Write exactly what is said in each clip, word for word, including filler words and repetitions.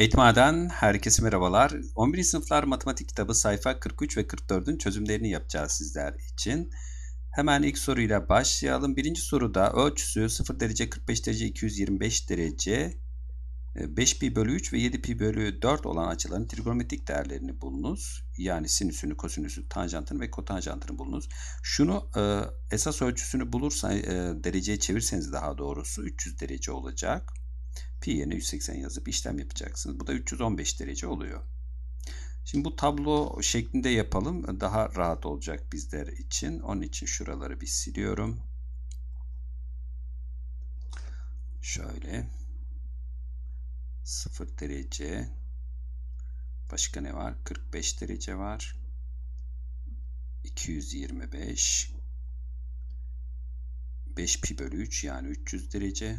Eğitimhaneden herkese merhabalar. on birinci sınıflar matematik kitabı sayfa kırk üç ve kırk dört'ün çözümlerini yapacağız sizler için. Hemen ilk soruyla başlayalım. Birinci soruda ölçüsü sıfır derece, kırk beş derece, iki yüz yirmi beş derece, beş pi bölü üç ve yedi pi bölü dört olan açıların trigonometrik değerlerini bulunuz. Yani sinüsünü, kosinüsü, tanjantını ve kotanjantını bulunuz. Şunu e, esas ölçüsünü bulursa e, dereceye çevirseniz daha doğrusu üç yüz derece olacak. Pi yerine yüz seksen yazıp işlem yapacaksınız. Bu da üç yüz on beş derece oluyor. Şimdi bu tablo şeklinde yapalım. Daha rahat olacak bizler için. Onun için şuraları bir siliyorum. Şöyle. sıfır derece. Başka ne var? kırk beş derece var. iki yüz yirmi beş. beş pi bölü üç yani üç yüz derece.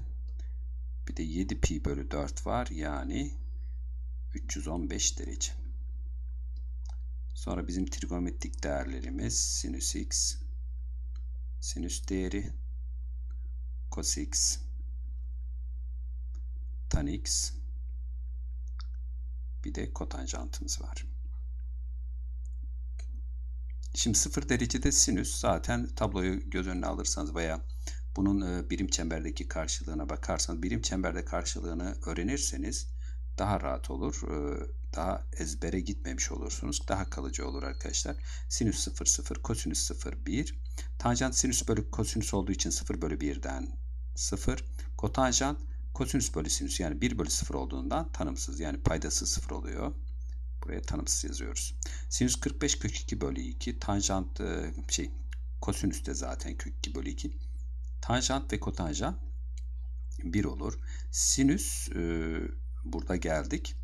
Bir de yedi pi bölü dört var. Yani üç yüz on beş derece. Sonra bizim trigonometrik değerlerimiz sinüs x, sinüs değeri, cos x, tan x, bir de kotanjantımız var. Şimdi sıfır derecede sinüs, zaten tabloyu göz önüne alırsanız veya bunun birim çemberdeki karşılığına bakarsanız, birim çemberde karşılığını öğrenirseniz daha rahat olur. Daha ezbere gitmemiş olursunuz. Daha kalıcı olur arkadaşlar. Sinüs sıfır, sıfır, kosinüs sıfır, bir. Tanjant sinüs bölü kosinüs olduğu için sıfır bölü bir'den sıfır. Kotanjant kosinüs bölü sinüs yani bir bölü sıfır olduğundan tanımsız yani paydası sıfır oluyor. Buraya tanımsız yazıyoruz. Sinüs kırk beş kök iki bölü iki. Tanjant şey kosinüs de zaten kök iki bölü iki. Tanjant ve kotanjant bir olur. Sinüs e, burada geldik.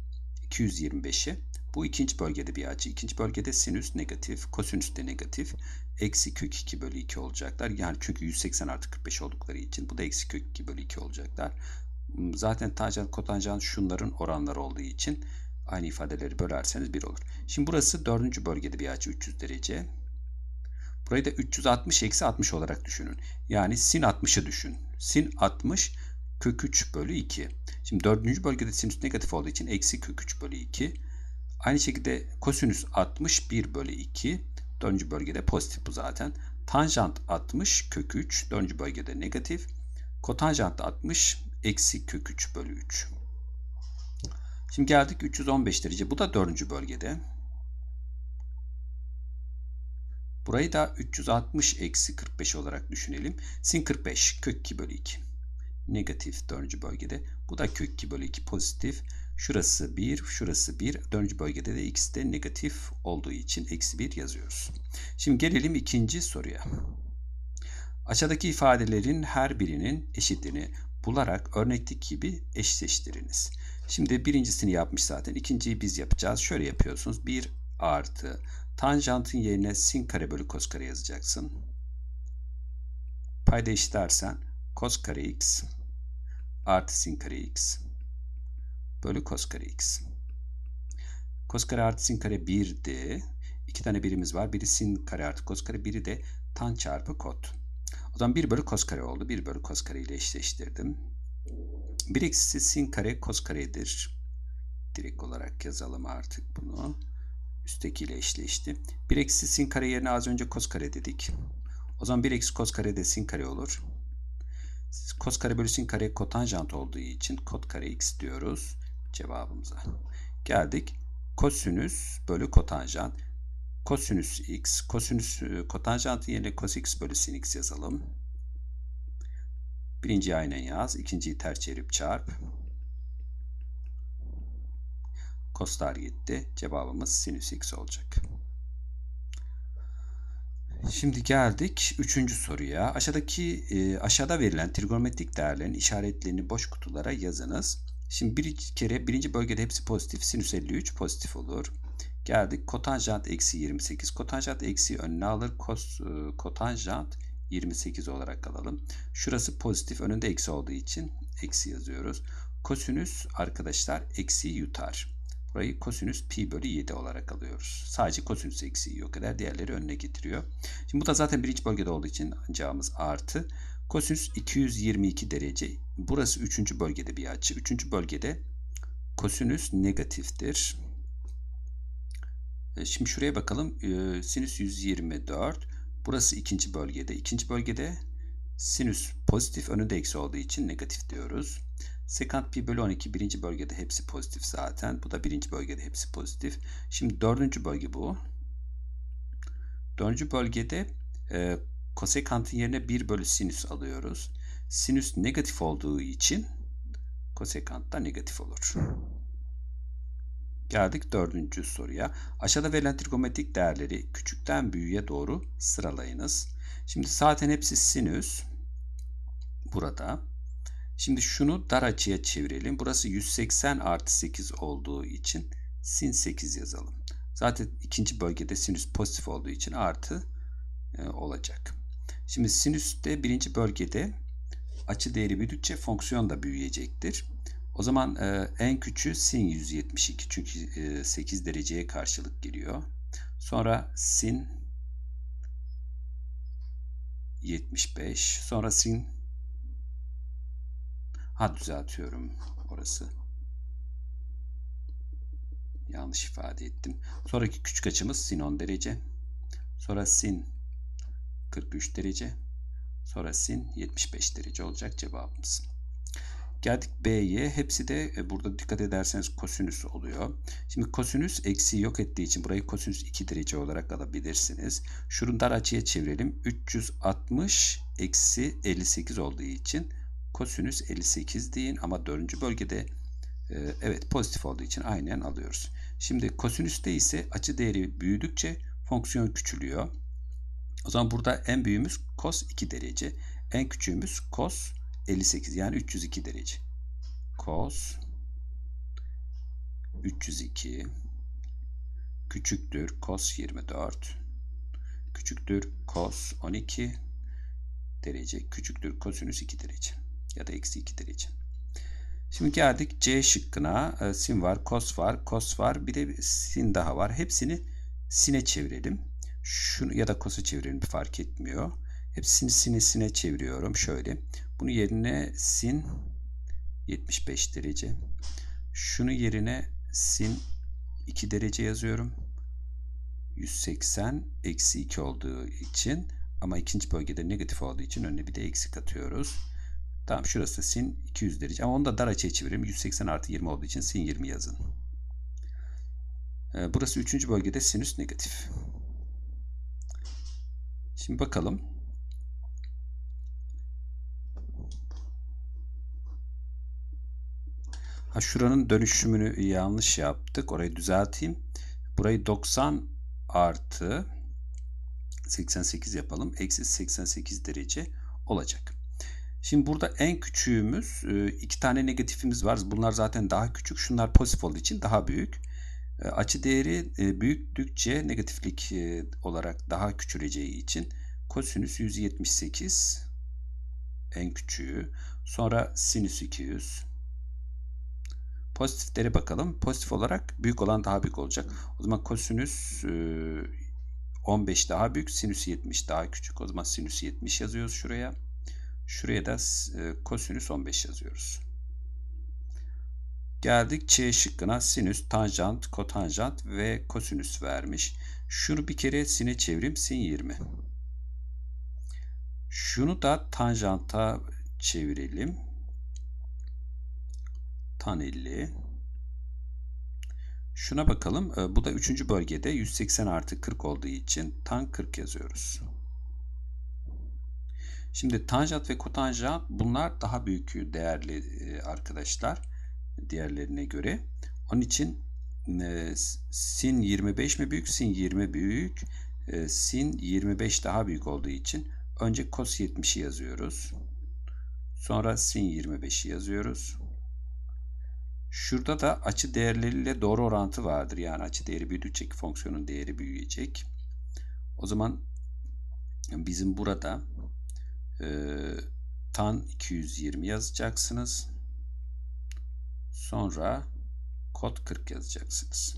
iki yüz yirmi beş'i. Bu ikinci bölgede bir açı. İkinci bölgede sinüs negatif, kosinüs de negatif. Eksi kök iki bölü iki olacaklar. Yani çünkü yüz seksen artı kırk beş oldukları için bu da eksi kök iki bölü iki olacaklar. Zaten tanjant, kotanjant şunların oranları olduğu için aynı ifadeleri bölerseniz bir olur. Şimdi burası dördüncü bölgede bir açı üç yüz derece. Burayı da üç yüz altmış eksi altmış olarak düşünün. Yani sin altmış'ı düşün. Sin altmış kök üç bölü iki. Şimdi dördüncü bölgede sinüs negatif olduğu için eksi kök üç bölü iki. Aynı şekilde kosinüs altmış bir bölü iki. dördüncü bölgede pozitif bu zaten. Tanjant altmış kök üç. dördüncü bölgede negatif. Kotanjant altmış eksi kök üç bölü üç. Şimdi geldik üç yüz on beş derece. Bu da dördüncü bölgede. Burayı da üç yüz altmış eksi kırk beş olarak düşünelim. Sin kırk beş kök iki bölü iki. Negatif dördüncü bölgede. Bu da kök iki bölü iki pozitif. Şurası bir, şurası bir. dördüncü bölgede de x de negatif olduğu için eksi bir yazıyoruz. Şimdi gelelim ikinci soruya. Aşağıdaki ifadelerin her birinin eşitliğini bularak örnekteki gibi eşleştiriniz. Şimdi birincisini yapmış zaten. İkinciyi biz yapacağız. Şöyle yapıyorsunuz. bir artı tanjantın yerine sin kare bölü kos kare yazacaksın. Payda eşitlersen cos kare x artı sin kare x bölü cos kare x. Cos kare artı sin kare bir'di. İki tane birimiz var. Biri sin kare artı cos kare, biri de tan çarpı kot. O zaman bir bölü cos kare oldu. bir bölü cos kare ile eşleştirdim. bir eksi sin kare cos karedir. Direkt olarak yazalım artık bunu. Üsttekiyle eşleşti. bir eksi sin kare yerine az önce cos kare dedik. O zaman bir eksi cos kare de sin kare olur. Cos kare bölü sin kare kotanjant olduğu için kot kare x diyoruz cevabımıza. Geldik kosinüs bölü kotanjant. Kosinüs x, kosinüs kotanjant yerine cos x bölü sin x yazalım. Birinciyi aynen yaz, ikinciyi ters çevirip çarp. Cos'lar gitti. Cevabımız sinüs x olacak. Şimdi geldik üçüncü soruya. Aşağıdaki e, aşağıda verilen trigonometrik değerlerin işaretlerini boş kutulara yazınız. Şimdi bir kere birinci bölgede hepsi pozitif. Sinüs elli üç pozitif olur. Geldik kotanjant eksi yirmi sekiz. Kotanjant eksi önüne alır. Kos, e, kotanjant yirmi sekiz olarak alalım. Şurası pozitif. Önünde eksi olduğu için eksi yazıyoruz. Kosinüs arkadaşlar eksi yutar. Burayı kosinüs pi bölü yedi olarak alıyoruz. Sadece kosinüs eksiği yok eder. Diğerleri önüne getiriyor. Şimdi bu da zaten birinci bölgede olduğu için cevabımız artı. Kosinüs iki yüz yirmi iki derece. Burası üçüncü bölgede bir açı. üçüncü bölgede Kosinüs negatiftir. Şimdi şuraya bakalım. Sinüs yüz yirmi dört. Burası ikinci bölgede. İkinci bölgede sinüs pozitif, önünde eksi olduğu için negatif diyoruz. Sekant pi bölü on iki birinci bölgede hepsi pozitif zaten. Bu da birinci bölgede hepsi pozitif. Şimdi dördüncü bölge bu. Dördüncü bölgede e, kosekantın yerine bir bölü sinüs alıyoruz. Sinüs negatif olduğu için kosekant da negatif olur. Geldik dördüncü soruya. Aşağıda verilen trigonometrik değerleri küçükten büyüğe doğru sıralayınız. Şimdi zaten hepsi sinüs. Burada. Şimdi şunu dar açıya çevirelim. Burası yüz seksen artı sekiz olduğu için sin sekiz yazalım. Zaten ikinci bölgede sinüs pozitif olduğu için artı e, olacak. Şimdi sinüste birinci bölgede açı değeri büyüdükçe fonksiyon da büyüyecektir. O zaman e, en küçüğü sin yüz yetmiş iki. Çünkü e, sekiz dereceye karşılık geliyor. Sonra sin yetmiş beş. Sonra sin Ha düzeltiyorum. Orası. Yanlış ifade ettim. Sonraki küçük açımız sin on derece. Sonra sin kırk üç derece. Sonra sin yetmiş beş derece olacak cevabımız. Geldik B'ye. Hepsi de burada dikkat ederseniz kosinüs oluyor. Şimdi kosinüs eksiği yok ettiği için burayı kosinüs iki derece olarak alabilirsiniz. Şunu dar açıya çevirelim. üç yüz altmış eksi elli sekiz olduğu için kosinüs elli sekiz deyin, ama dördüncü bölgede e, evet pozitif olduğu için aynen alıyoruz. Şimdi kosinüste ise açı değeri büyüdükçe fonksiyon küçülüyor. O zaman burada en büyüğümüz kos iki derece. En küçüğümüz kos elli sekiz, yani üç yüz iki derece. Kos üç yüz iki küçüktür kos yirmi dört küçüktür kos on iki derece küçüktür kosinüs iki derece ya da eksi iki derece. Şimdi geldik C şıkkına. Sin var, kos var, kos var. Bir de sin daha var. Hepsini sine çevirelim. Şunu ya da kosa çevirelim, fark etmiyor. Hepsini sine sine çeviriyorum. Şöyle. Bunun yerine sin yetmiş beş derece. Şunu yerine sin iki derece yazıyorum. yüz seksen eksi iki olduğu için, ama ikinci bölgede negatif olduğu için önüne bir de eksik atıyoruz. Tamam, şurası sin iki yüz derece. Ama onu da dar açıya çevireyim. yüz seksen artı yirmi olduğu için sin yirmi yazın. Ee, burası üçüncü bölgede sinüs negatif. Şimdi bakalım. Ha, şuranın dönüşümünü yanlış yaptık. Orayı düzelteyim. Burayı doksan artı seksen sekiz yapalım. Eksi seksen sekiz derece olacak. Şimdi burada en küçüğümüz, iki tane negatifimiz var. Bunlar zaten daha küçük. Şunlar pozitif olduğu için daha büyük. Açı değeri büyüdükçe negatiflik olarak daha küçüleceği için kosinüs yüz yetmiş sekiz en küçüğü. Sonra sinüs iki yüz. Pozitiflere bakalım. Pozitif olarak büyük olan daha büyük olacak. O zaman kosinüs on beş daha büyük. Sinüs yetmiş daha küçük. O zaman sinüs yetmiş yazıyoruz şuraya. Şuraya da kosinüs on beş yazıyoruz. Geldik C şıkkına. Sinüs, tanjant, kotanjant ve kosinüs vermiş. Şunu bir kere sine çevireyim. Sin yirmi. Şunu da tanjanta çevirelim. Tan elli. Şuna bakalım. Bu da üçüncü bölgede yüz seksen artı kırk olduğu için tan kırk yazıyoruz. Şimdi tanjant ve kotanjant, bunlar daha büyük değerli arkadaşlar diğerlerine göre. Onun için e, sin yirmi beş mi büyük? Sin yirmi büyük. E, sin yirmi beş daha büyük olduğu için önce kos yetmişi yazıyoruz. Sonra sin yirmi beşi yazıyoruz. Şurada da açı değerleriyle doğru orantı vardır. Yani açı değeri büyüdükçe fonksiyonun değeri büyüyecek. O zaman bizim burada Ee, tan iki yüz yirmi yazacaksınız. Sonra kot kırk yazacaksınız.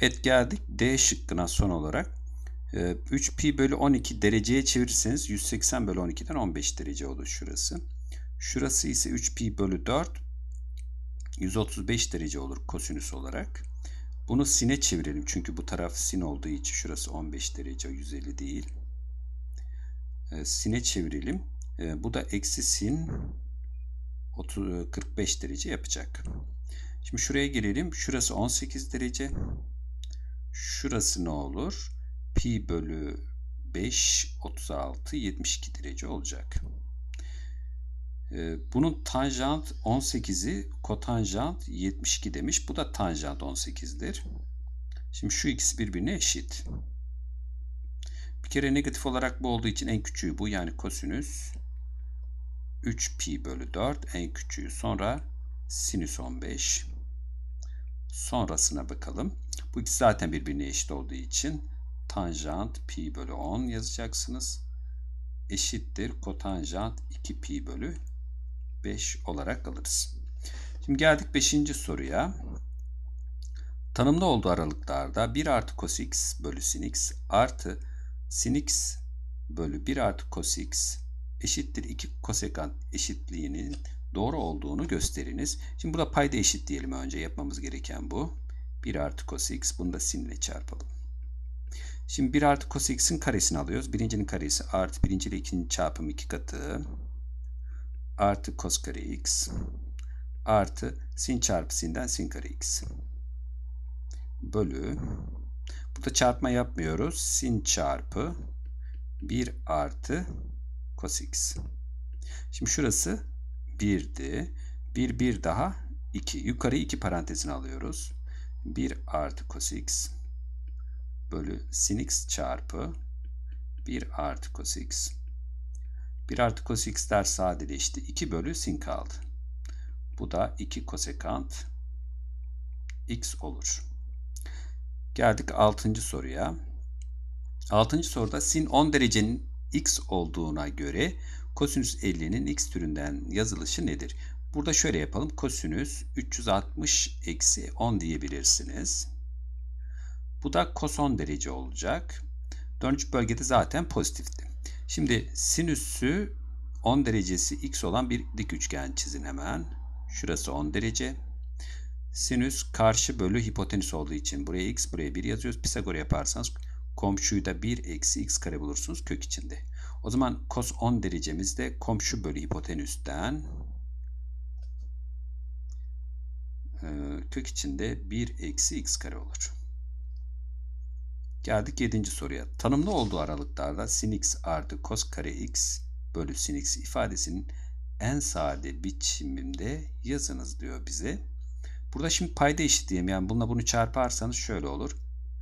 Evet, geldik D şıkkına son olarak. Ee, üç pi bölü on iki dereceye çevirirseniz yüz seksen bölü on iki'den on beş derece olur şurası. Şurası ise üç pi bölü dört. yüz otuz beş derece olur kosinüs olarak. Bunu sine çevirelim. Çünkü bu taraf sin olduğu için şurası on beş derece, yüz elli değil. E, sine çevirelim. E, bu da eksi sin otuz, kırk beş derece yapacak. Şimdi şuraya gelelim. Şurası on sekiz derece. Şurası ne olur? pi bölü beş, otuz altı, yetmiş iki derece olacak. Bunun tanjant on sekizi, kotanjant yetmiş iki demiş. Bu da tanjant on sekizdir. Şimdi şu ikisi birbirine eşit. Bir kere negatif olarak bu olduğu için en küçüğü bu. Yani kosinüs üç pi bölü dört en küçüğü. Sonra sinüs on beş. Sonrasına bakalım. Bu ikisi zaten birbirine eşit olduğu için tanjant pi bölü on yazacaksınız. Eşittir kotanjant iki pi bölü beş olarak alırız. Şimdi geldik beşinci soruya. Tanımlı olduğu aralıklarda bir artı cos x bölü sin x artı sin x bölü bir artı cos x eşittir iki kosekant eşitliğinin doğru olduğunu gösteriniz. Şimdi burada payda eşit diyelim önce. Yapmamız gereken bu. bir artı cos x. Bunu da sin ile çarpalım. Şimdi bir artı cos x'in karesini alıyoruz. Birincinin karesi artı birinci ile ikinin çarpımı iki katı. Artı cos kare x. Artı sin çarpı sinden sin kare x. Bölü. Burada çarpma yapmıyoruz. Sin çarpı bir artı cos x. Şimdi şurası birdi. bir, bir daha iki. Yukarı iki parantezine alıyoruz. bir artı cos x bölü sin x çarpı bir artı cos x. bir artı cos x'ler sadeleşti. iki bölü sin kaldı. Bu da iki kosekant x olur. Geldik altıncı soruya. altıncı soruda sin on derecenin x olduğuna göre kosinüs ellinin x türünden yazılışı nedir? Burada şöyle yapalım. Kosinüs üç yüz altmış eksi on diyebilirsiniz. Bu da kos on derece olacak. Dördüncü bölgede zaten pozitifti. Şimdi sinüsü on derecesi x olan bir dik üçgen çizin hemen. Şurası on derece. Sinüs karşı bölü hipotenüs olduğu için buraya x, buraya bir yazıyoruz. Pisagor yaparsanız komşuyu da bir eksi x kare bulursunuz kök içinde. O zaman kos on derecemiz de komşu bölü hipotenüsten kök içinde bir eksi x kare olur. Geldik yedinci soruya. Tanımlı olduğu aralıklarda sin x artı cos kare x bölü sin x ifadesinin en sade biçiminde yazınız diyor bize. Burada şimdi payda eşitleyeyim. Yani bununla bunu çarparsanız şöyle olur.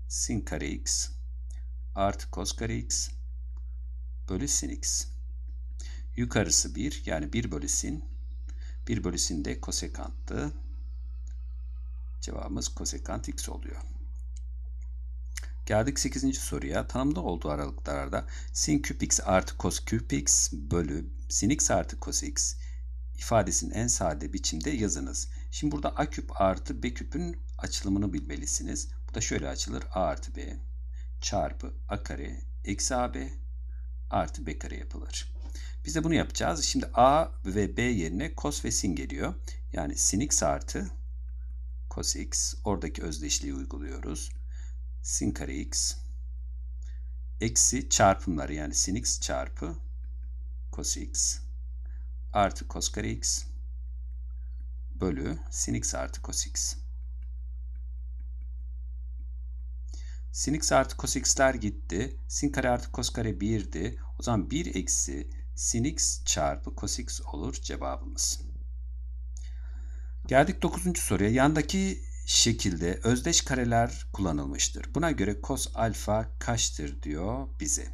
Sin kare x artı cos kare x bölü sin x. Yukarısı bir, yani bir bölü sin. bir bölü sin de kosekanttı. Cevabımız kosekant x oluyor. Geldik sekizinci soruya. Tanımda olduğu aralıklarda sin küp x artı cos küp x bölü sin x artı cos x ifadesinin en sade biçimde yazınız. Şimdi burada a küp artı b küpün açılımını bilmelisiniz. Bu da şöyle açılır. a artı b çarpı a kare eksi ab artı b kare yapılır. Biz de bunu yapacağız. Şimdi a ve b yerine cos ve sin geliyor. Yani sin x artı cos x. Oradaki özdeşliği uyguluyoruz. Sin kare x eksi çarpımları, yani sin x çarpı cos x artı cos kare x bölü sin x artı cos x. Sin x artı cos x'ler gitti. Sin kare artı cos kare birdi. O zaman bir eksi sin x çarpı cos x olur cevabımız. Geldik dokuzuncu soruya. Yandaki şekilde özdeş kareler kullanılmıştır. Buna göre cos alfa kaçtır diyor bize.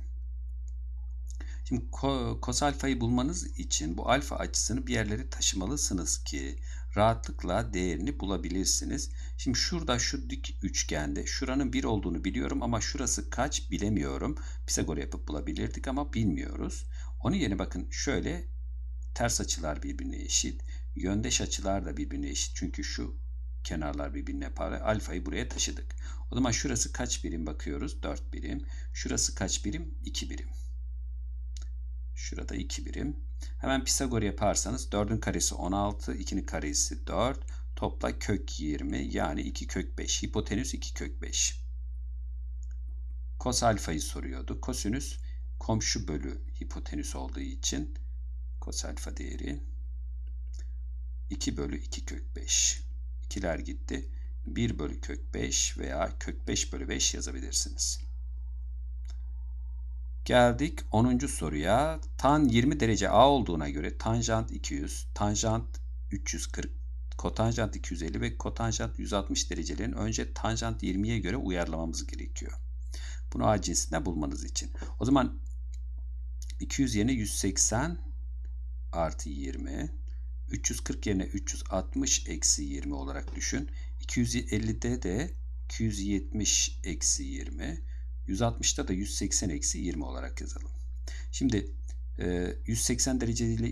Şimdi cos alfayı bulmanız için bu alfa açısını bir yerlere taşımalısınız ki rahatlıkla değerini bulabilirsiniz. Şimdi şurada şu dik üçgende şuranın bir olduğunu biliyorum ama şurası kaç bilemiyorum. Pisagor yapıp bulabilirdik ama bilmiyoruz. Onun yerine bakın şöyle ters açılar birbirine eşit. Yöndeş açılar da birbirine eşit. Çünkü şu kenarlar birbirine paralel. Alfayı buraya taşıdık. O zaman şurası kaç birim bakıyoruz? dört birim. Şurası kaç birim? iki birim. Şurada iki birim. Hemen Pisagor yaparsanız dördün karesi on altı, ikinin karesi dört. Topla kök yirmi, yani iki kök beş. Hipotenüs iki kök beş. Kos alfayı soruyordu. Kosinüs komşu bölü hipotenüs olduğu için kos alfa değeri iki bölü iki kök beş. ikiler gitti. bir bölü kök beş veya kök beş bölü beş yazabilirsiniz. Geldik onuncu soruya. Tan yirmi derece A olduğuna göre tanjant iki yüz, tanjant üç yüz kırk, kotanjant iki yüz elli ve kotanjant yüz altmış derecelerin önce tanjant yirmiye göre uyarlamamız gerekiyor. Bunu A cinsinden bulmanız için. O zaman iki yüz yerine yüz seksen artı yirmi, üç yüz kırk yerine üç yüz altmış eksi yirmi olarak düşün. iki yüz ellide de iki yüz yetmiş eksi yirmi, yüz altmışta da yüz seksen eksi yirmi olarak yazalım. Şimdi yüz seksen dereceli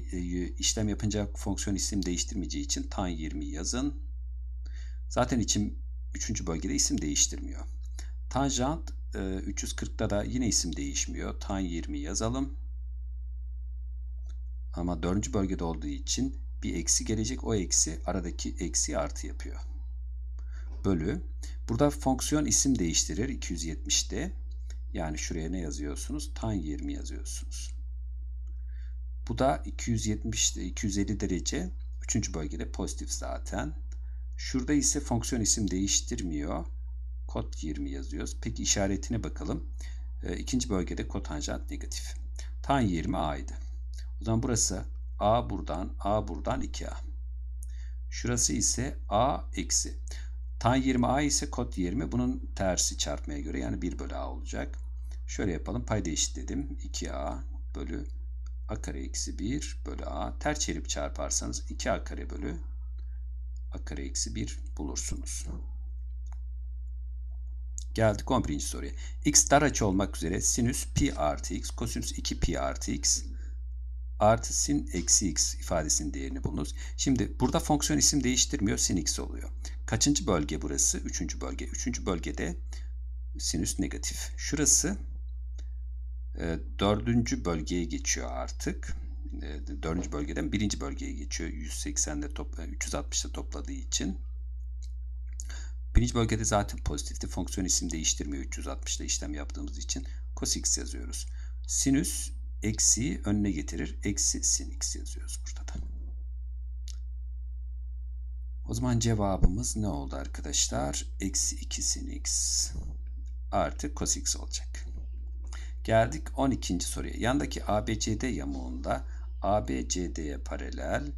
işlem yapınca fonksiyon isim değiştirmeyeceği için tan yirmi yazın. Zaten için üçüncü bölgede isim değiştirmiyor. Tanjant üç yüz kırkta da yine isim değişmiyor. Tan yirmi yazalım. Ama dördüncü bölgede olduğu için bir eksi gelecek. O eksi aradaki eksi artı yapıyor. Bölü. Burada fonksiyon isim değiştirir iki yüz yetmişte. Yani şuraya ne yazıyorsunuz? Tan yirmi yazıyorsunuz. Bu da iki yüz yetmişte iki yüz elli derece. üçüncü bölgede pozitif zaten. Şurada ise fonksiyon isim değiştirmiyor. Kot yirmi yazıyoruz. Peki işaretine bakalım. E, ikinci bölgede kotanjant negatif. Tan yirmi A'ydı. O zaman burası A buradan, A buradan iki A. Şurası ise A eksi. Tan yirmi A ise kot yirmi. Bunun tersi çarpmaya göre, yani bir bölü A olacak. Şöyle yapalım. Payda eşitledim. iki A bölü A kare eksi bir bölü A. Ters çevirip çarparsanız iki A kare bölü A kare eksi bir bulursunuz. Geldik on birinci soruya. X dar açı olmak üzere sinüs pi artı x, kosinüs iki pi artı x artı sin eksi x ifadesinin değerini bulunuz. Şimdi burada fonksiyon isim değiştirmiyor. Sin x oluyor. Kaçıncı bölge burası? Üçüncü bölge. Üçüncü bölgede sinüs negatif. Şurası e, dördüncü bölgeye geçiyor artık. E, dördüncü bölgeden birinci bölgeye geçiyor. yüz seksenle topla, üç yüz altmışla topladığı için. Birinci bölgede zaten pozitifti. Fonksiyon isim değiştirmiyor. üç yüz altmışla işlem yaptığımız için cos x yazıyoruz. Sinüs eksiyi önüne getirir. Eksi sin x yazıyoruz burada da. O zaman cevabımız ne oldu arkadaşlar? Eksi iki sin x artı cos x olacak. Geldik on ikinci soruya. Yandaki A B C D yamuğunda A B C D'ye paralel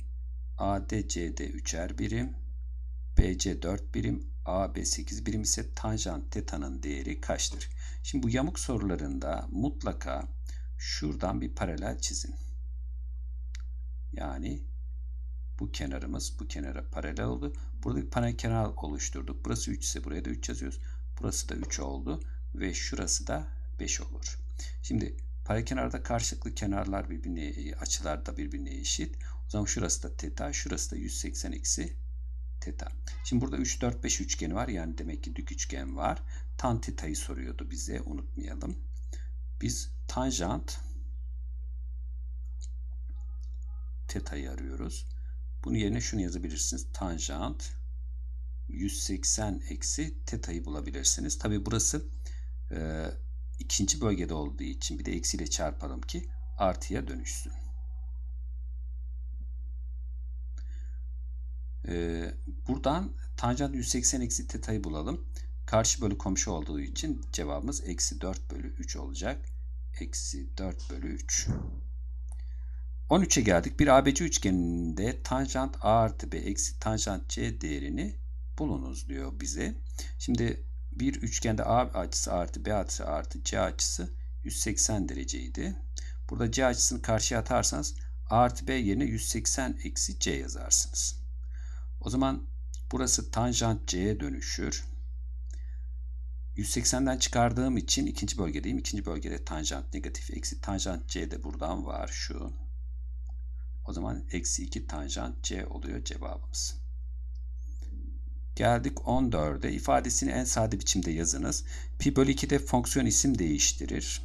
A D C D üçer birim, B C dört birim, A B sekiz birim ise tanjant teta'nın değeri kaçtır? Şimdi bu yamuk sorularında mutlaka şuradan bir paralel çizin. Yani bu kenarımız bu kenara paralel oldu. Burada bir paralelkenar oluşturduk. Burası üç ise buraya da üç yazıyoruz. Burası da üç oldu ve şurası da beş olur. Şimdi paralelkenarda karşılıklı kenarlar birbirine, açılar da birbirine eşit. O zaman şurası da teta, şurası da yüz seksen eksi teta. Şimdi burada üç, dört, beş üçgeni var. Yani demek ki dik üçgen var. Tan teta'yı soruyordu bize. Unutmayalım. Biz tanjant teta'yı arıyoruz. Bunun yerine şunu yazabilirsiniz. Tanjant yüz seksen eksi teta'yı bulabilirsiniz. Tabii burası e, ikinci bölgede olduğu için bir de eksiyle çarpalım ki artıya dönüşsün. Ee, buradan tanjant yüz seksen eksi teta'yı bulalım. Karşı bölü komşu olduğu için cevabımız eksi dört bölü üç olacak. Eksi dört bölü üç. on üçe geldik. Bir A B C üçgeninde tanjant A artı B eksi tanjant C değerini bulunuz diyor bize. Şimdi bir üçgende A açısı artı B açısı artı C açısı yüz seksen dereceydi. Burada C açısını karşıya atarsanız A artı B yerine yüz seksen eksi C yazarsınız. O zaman burası tanjant C'ye dönüşür. yüz seksenden çıkardığım için ikinci bölgedeyim. İkinci bölgede tanjant negatif eksi tanjant C de buradan var şu. O zaman eksi iki tanjant C oluyor cevabımız. Geldik on dörde. İfadesini en sade biçimde yazınız. Pi bölü ikide fonksiyon isim değiştirir.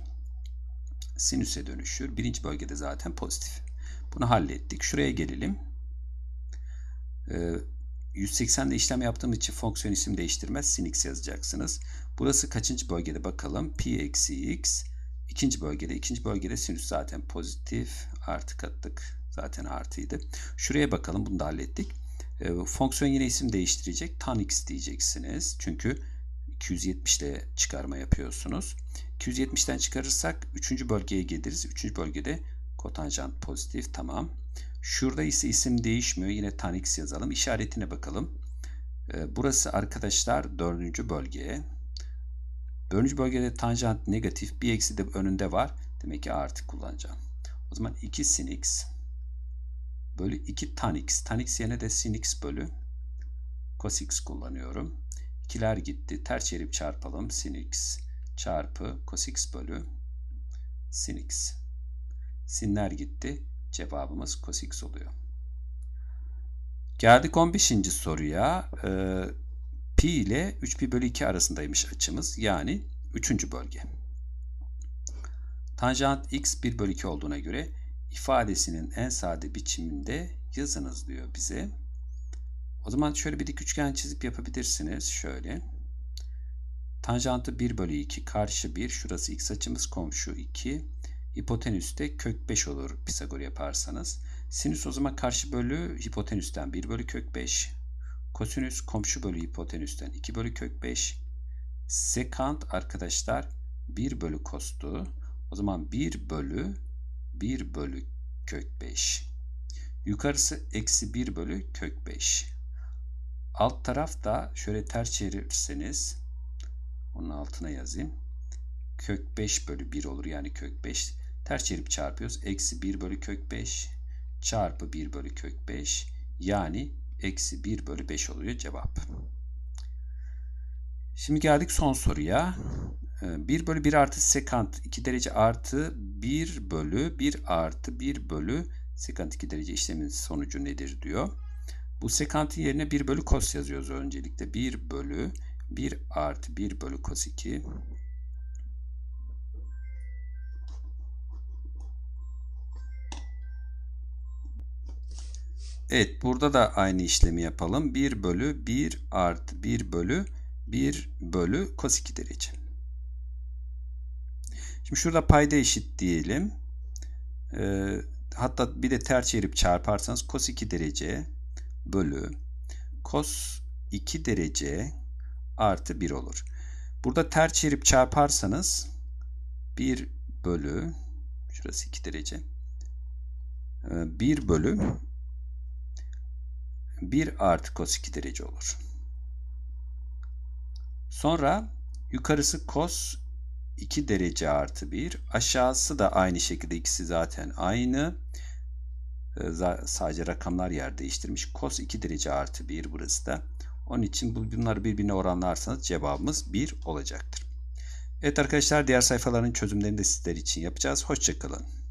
sinüse dönüşür. Birinci bölgede zaten pozitif. Bunu hallettik. Şuraya gelelim. Ee, yüz seksende işlem yaptığımız için fonksiyon isim değiştirmez. Sin x yazacaksınız. Burası kaçıncı bölgede bakalım? Pi eksi x. İkinci bölgede. İkinci bölgede sinüs zaten pozitif. Artık attık. Zaten artıydı. Şuraya bakalım. Bunu da hallettik. Ee, fonksiyon yine isim değiştirecek. Tan x diyeceksiniz. Çünkü iki yüz yetmiş ile çıkarma yapıyorsunuz. iki yüz yetmişten çıkarırsak üçüncü bölgeye geliriz. üçüncü bölgede kotanjant pozitif. Tamam. Şurada ise isim değişmiyor. Yine tan x yazalım. İşaretine bakalım. Ee, burası arkadaşlar dördüncü bölgeye. dördüncü bölgede tanjant negatif. Bir eksi de önünde var. Demek ki artı kullanacağım. O zaman iki sin x bölü iki tan x. Tan x yerine de sin x bölü cos x kullanıyorum. ikiler gitti. Ters çevirip çarpalım. Sin x çarpı cos x bölü sin x. Sinler gitti. Cevabımız cos x oluyor. Geldik on beşinci soruya. Ee, pi ile üç pi bölü iki arasındaymış açımız. Yani üçüncü bölge. Tanjant x bir bölü iki olduğuna göre ifadesinin en sade biçiminde yazınız diyor bize. O zaman şöyle bir dik üçgen çizip yapabilirsiniz. Şöyle. Tanjantı bir bölü iki. Karşı bir. Şurası x açımız. Komşu iki. Hipotenüste kök beş olur Pisagor yaparsanız. Sinüs o zaman karşı bölü hipotenüsten bir bölü kök beş. Kosinüs komşu bölü hipotenüsten iki bölü kök beş. Sekant arkadaşlar bir bölü kostu. O zaman bir bölü bir bölü kök beş. Yukarısı eksi bir bölü kök beş. Alt taraf da şöyle ters çevirirseniz onun altına yazayım. Kök beş bölü bir olur. Yani kök beş. Ters çevirip çarpıyoruz. Eksi bir bölü kök beş çarpı bir bölü kök beş. Yani eksi bir bölü beş oluyor cevap. Şimdi geldik son soruya. bir bölü bir artı sekant iki derece artı bir bölü bir artı bir bölü sekant iki derece işlemin sonucu nedir diyor. Bu sekantın yerine bir bölü cos yazıyoruz öncelikle. bir bölü bir artı bir bölü cos iki. Evet, burada da aynı işlemi yapalım. bir bölü bir artı bir bölü bir bölü cos iki derece. Şimdi şurada payda eşit diyelim. Ee, hatta bir de ters çevirip çarparsanız cos iki derece bölü cos iki derece artı bir olur. Burada ters çevirip çarparsanız bir bölü şurası iki derece bir bölü bir artı cos iki derece olur. Sonra yukarısı cos iki derece artı bir. Aşağısı da aynı şekilde ikisi zaten aynı. Z- sadece rakamlar yer değiştirmiş. Cos iki derece artı bir burası da. Onun için bunları birbirine oranlarsanız cevabımız bir olacaktır. Evet arkadaşlar, diğer sayfaların çözümlerini de sizler için yapacağız. Hoşça kalın.